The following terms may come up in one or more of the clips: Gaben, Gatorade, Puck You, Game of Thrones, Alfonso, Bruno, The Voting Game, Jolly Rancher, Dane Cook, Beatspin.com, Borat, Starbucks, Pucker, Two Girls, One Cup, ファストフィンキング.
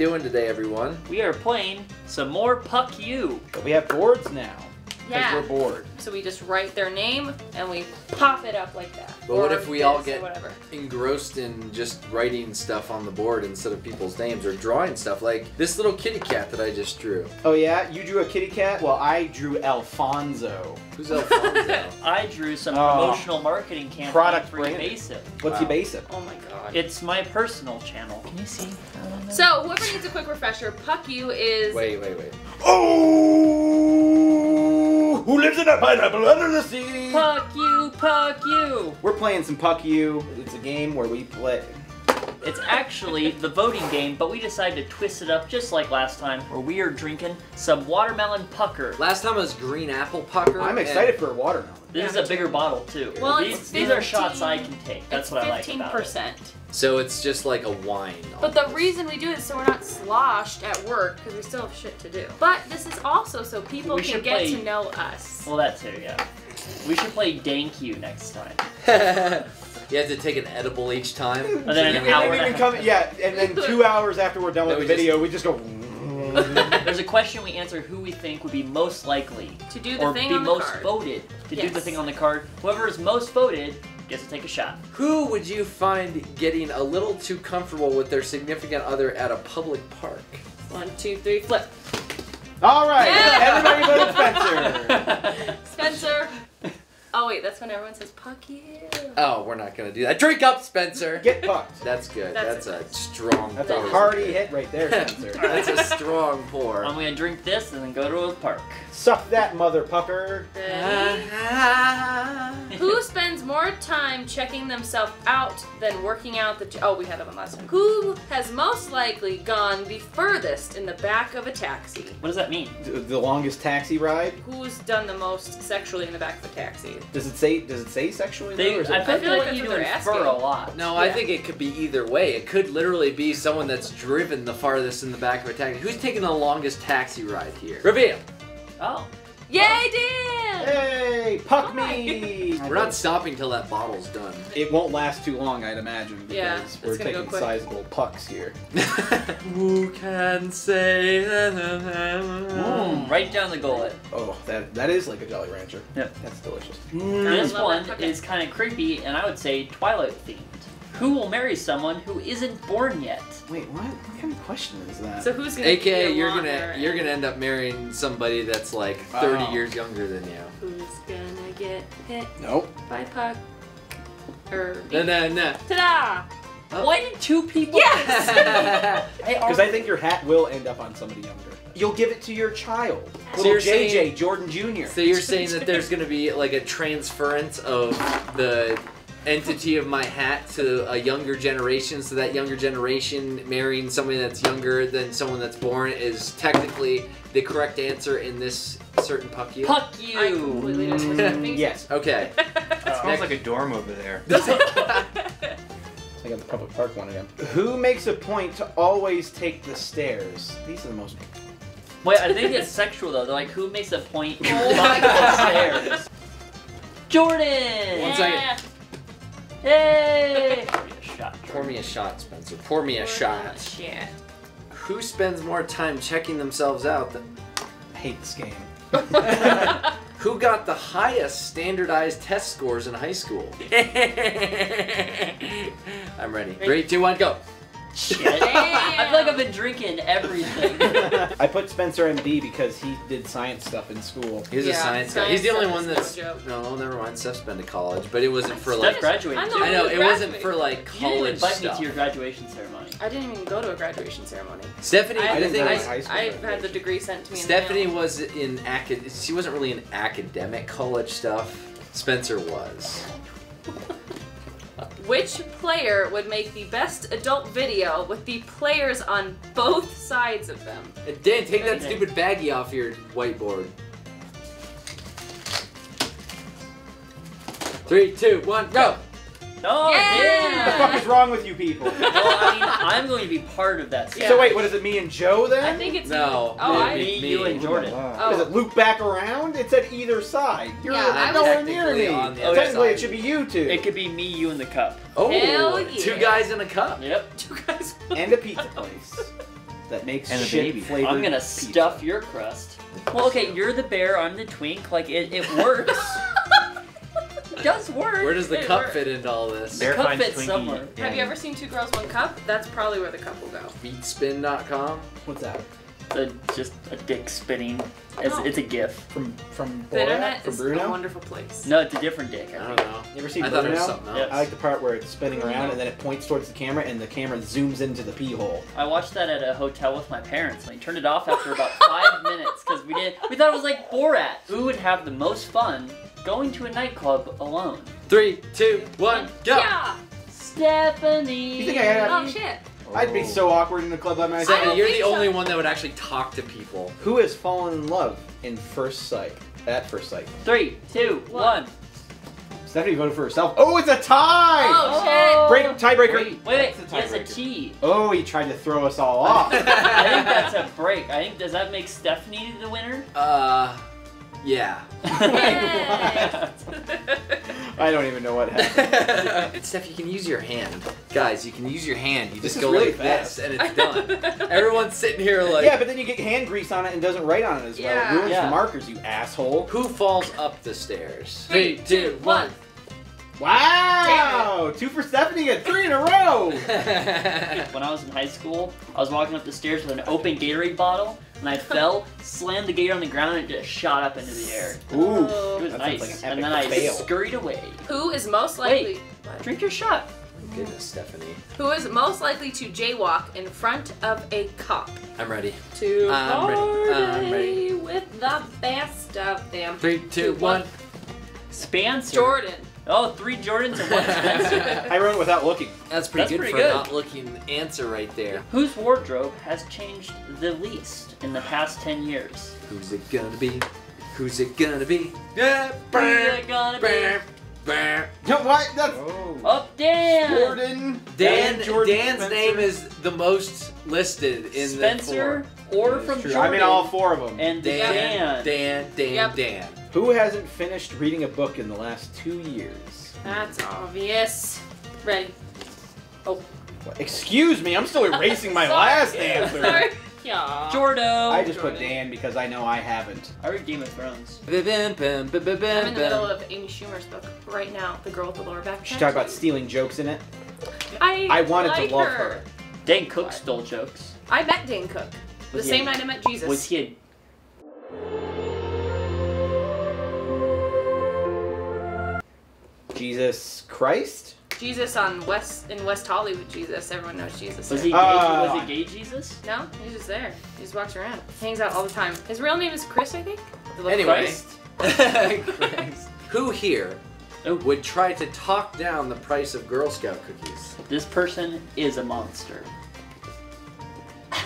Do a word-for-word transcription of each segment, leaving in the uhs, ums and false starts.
doing today, everyone? We are playing some more Puck You. But we have boards now. Yeah. Because we're bored. So we just write their name and we pop it up like that. But or what if we all get engrossed in just writing stuff on the board instead of people's names or drawing stuff like this little kitty cat that I just drew? Oh yeah? You drew a kitty cat? Well, I drew Alfonso. Who's Alfonso? I drew some oh. promotional marketing campaign Product for Ebasive. What's wow. Ebasive? Oh my god. It's my personal channel. Can you see? So whoever needs a quick refresher, Puck You is... Wait, wait, wait. Oh! Who lives in a pineapple under the sea? Puck you, Puck you. We're playing some Puck You. It's a game where we play. It's actually the voting game, but we decided to twist it up just like last time, where we are drinking some watermelon pucker. Last time it was green apple pucker. I'm excited for a watermelon. This yeah. is a bigger bottle too. Well, these, these are shots I can take. That's it's what I like about it. fifteen percent. So it's just like a wine. But almost. The reason we do it is so we're not sloshed at work because we still have shit to do. But this is also so people we can get play... to know us. Well, that too, yeah. We should play Dane Cook next time. You have to take an edible each time. And then an hour and come, yeah, and then two hours after we're done with no, the we video, just... we just go. There's a question we answer who we think would be most likely to do the or thing be on the most card. voted to yes. do the thing on the card. Whoever is most voted gets to take a shot. Who would you find getting a little too comfortable with their significant other at a public park? One, two, three, flip. All right, yeah. Everybody voted Spencer. Spencer. Oh wait, that's when everyone says Puck You. Oh, we're not gonna do that. Drink up, Spencer. Get pucked. That's good. That's, that's a strong. That's a hearty hit right there, Spencer. That's a strong pour. I'm gonna drink this and then go to a park. Suck that, mother pucker. Who spends more time checking themselves out than working out the? Oh, we had that one last time. Who has most likely gone the furthest in the back of a taxi? What does that mean? The, the longest taxi ride. Who's done the most sexually in the back of a taxi? Does it say? Does it say sexually? They, though, it, I, I feel like, like you infer asking. a lot. No, yeah. I think it could be either way. It could literally be someone that's driven the farthest in the back of a taxi. Who's taking the longest taxi ride here? Reveal. Oh. Yay, Dan! Hey, puck me! We're not stopping till that bottle's done. It won't last too long, I'd imagine, because yeah, we're taking sizable pucks here. Who can say that? Mm, right down the gullet. Oh, that that is like a Jolly Rancher. Yep. That's delicious. Mm. This one okay. is kind of creepy, and I would say Twilight themed. Who will marry someone who isn't born yet? Wait, what? What kind of question is that? So who's gonna? A K A you're gonna and... you're gonna end up marrying somebody that's like thirty oh. years younger than you. Who's gonna get hit? Nope. By Puck. Or no, no, no. Ta-da! Oh. Why did two people? Yes. Because I think your hat will end up on somebody younger. You'll give it to your child. So you're J J saying, Jordan Junior So you're saying that there's gonna be like a transference of the entity of my hat to a younger generation, so that younger generation marrying somebody that's younger than someone that's born is technically the correct answer in this certain Puck You. Puck You! I completely mm, yes. Okay. Uh, smells like a dorm over there. I got the public park one again. Who makes a point to always take the stairs? These are the most... Wait, I think it's sexual though. They're like, who makes a point to walk the stairs? Jordan! One yeah. second. Hey! Pour me a shot. Pour me a shot, Spencer. Pour me a Pour shot. Shit. Who spends more time checking themselves out than... I hate this game. Who got the highest standardized test scores in high school? I'm ready. Three, two, one, go. Shit. I feel like I've been drinking everything. I put Spencer M D because he did science stuff in school. He was yeah, a science, science guy. He's the only one that's... No, never mind. Steph's been to college, but it wasn't for Steph like... graduated. I know, it wasn't for like college stuff. You didn't invite stuff. me to your graduation ceremony. I didn't even go to a graduation ceremony. Stephanie... I, I didn't I, high school I had the degree sent to me in Stephanie the was in... Acad she wasn't really in academic college stuff. Spencer was. Which player would make the best adult video with the players on both sides of them? Dan, take that stupid baggie off your whiteboard. Three, two, one, go! Oh, yeah! What the fuck is wrong with you people? Well, I mean, I'm going to be part of that. Yeah. So wait, what is it, me and Joe then? I think it's no. Me, oh, me, me, you, and Jordan. Oh. Does it loop back around? It's at either side. You're yeah, nowhere near me. Technically, it should be you two. It could be me, you, and the cup. Oh, hell yeah. Two guys in a cup. Yep. Two guys. And a pizza place. that makes and shit baby. flavored I'm gonna pizza. stuff your crust. Well, okay, you're the bear, I'm the twink. Like, it, it works. It does work. Where does the it cup works. fit into all this? The bear cup fits Twinkie. somewhere. Yeah. Have you ever seen Two Girls, One Cup? That's probably where the cup will go. Beatspin dot com? What's that? A, just a dick spinning. It's, oh. it's a gif. From from Borat? The internet from is Bruno? a wonderful place. No, it's a different dick. I, I don't know. You ever seen I Bruno? Thought it was something else. Yes. I like the part where it's spinning around mm-hmm. and then it points towards the camera and the camera zooms into the pee hole. I watched that at a hotel with my parents and I turned it off after about five minutes because we did. We thought it was like Borat. Who would have the most fun going to a nightclub alone? Three, two, one, go! Yeah! Stephanie! You think I had Oh, shit. I'd be so awkward in the club by myself. You're the only so. one that would actually talk to people. Who has fallen in love in first sight? At first sight. Three, two, one. Stephanie voted for herself. Oh, it's a tie! Oh, oh. shit! Break, tiebreaker. Wait, wait, wait. That's a T. Oh, he tried to throw us all off. I think that's a break. I think, does that make Stephanie the winner? Uh, yeah. I don't even know what happened. Steph, you can use your hand. Guys, you can use your hand. You this just go really like fast. this and it's done. Everyone's sitting here like... Yeah, but then you get hand grease on it and doesn't write on it as well. Yeah. It ruins yeah. the markers, you asshole. Who falls up the stairs? Three, two, one. Wow! Two for Stephanie and three in a row! When I was in high school, I was walking up the stairs with an open Gatorade bottle, and I fell, slammed the Gatorade on the ground, and it just shot up into the air. Ooh! It was nice. Like an and then I fail. scurried away. Who is most likely... Wait, what? Drink your shot. Oh, goodness, Stephanie. Who is most likely to jaywalk in front of a cop? I'm ready. To I'm party ready. I'm ready. with the best of them. Three, two, two one. one. Spencer. Jordan. Oh, three Jordans and one Spencer. I wrote without looking. That's pretty That's good pretty for good. a not looking answer right there. Whose wardrobe has changed the least in the past ten years? Who's it gonna be? Who's it gonna be? Yeah, Who's it gonna be? No, what? That's... Oh, oh Dan! Jordan. Dan, Dan Jordan Dan's Spencer. name is the most listed in Spencer the Spencer or That's from true. Jordan. I mean all four of them. And Dan. Dan, Dan, Dan, yep. Dan. Who hasn't finished reading a book in the last two years? That's obvious. Ready. Oh. What? Excuse me, I'm still erasing my last answer. Sorry. Yeah. Jordo. I just Jordan. put Dan because I know I haven't. I read Game of Thrones. I'm in the middle of Amy Schumer's book right now, The Girl with the Lower Backpack. She talked about stealing jokes in it. I I wanted like to love her. her. Dane Cook what? stole jokes. I met Dane Cook. Was the same a, night I met Jesus. Was he a... Jesus Christ? Jesus on West in West Hollywood. Jesus, everyone knows Jesus. Was he gay? Uh, was he gay Jesus? No, he's just there. He just walks around, hangs out all the time. His real name is Chris, I think. Anyway, Christ. Who here would try to talk down the price of Girl Scout cookies? This person is a monster.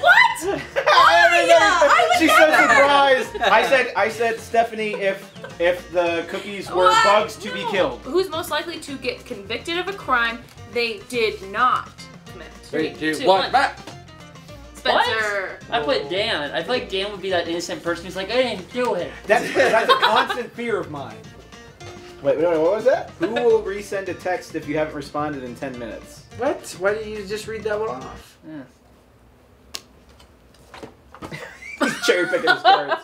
What? Oh, yeah, She's so surprised. I said, I said, Stephanie, if if the cookies were what? bugs to no. be killed. Who's most likely to get convicted of a crime they did not commit? Three, Three two, two, one, back. Spencer. What? I put Dan. I feel like Dan would be that innocent person who's like, I didn't do it. That's that's a constant fear of mine. Wait, wait, what was that? Who will resend a text if you haven't responded in ten minutes? What? Why didn't you just read that one off? Yeah. He's cherry picking his cards.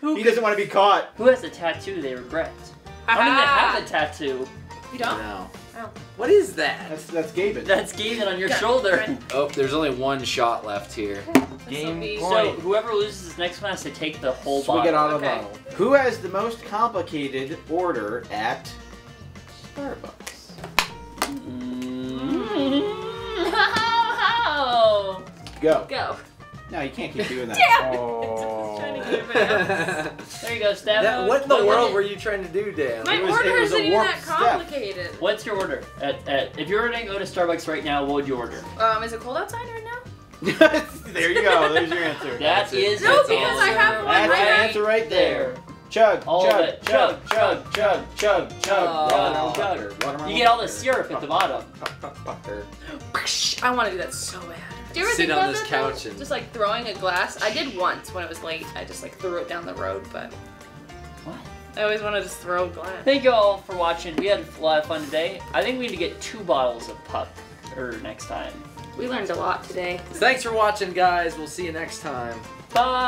Who he doesn't want to be caught. Who has a tattoo they regret? I don't even have a tattoo. You don't? No. Oh. What is that? That's that's Gaben. That's Gaben on your God. shoulder. Oh, there's only one shot left here. Game point. So whoever loses this next one has to take the whole so bottle. We get out of the okay. bottle. Who has the most complicated order at Starbucks? Mm-hmm. Oh, oh. Go. Go. No, you can't keep doing that. Damn. Oh. Trying to get around. There you go, Steph. That, what in the what world were you trying to do, Dan? My it was, order it was isn't even that complicated. Step. What's your order? At, at, if you were to go to Starbucks right now, what would you order? Um, is it cold outside right now? There you go. There's your answer. That that's is no, that's because I have one right, right answer right there. there. Chug, all chug, of it. chug, chug, chug, chug, chug, chug, uh, chug. Watermelon. You get all the syrup at the bottom. Pucker. I want to do that so bad. Do you ever Sit think on about this couch thing? and just like throwing a glass. I did once when it was late. I just like threw it down the road, but what? I always want to just throw a glass. Thank you all for watching. We had a lot of fun today. I think we need to get two bottles of Puck. or next time. We learned a lot today. Thanks for watching, guys. We'll see you next time. Bye.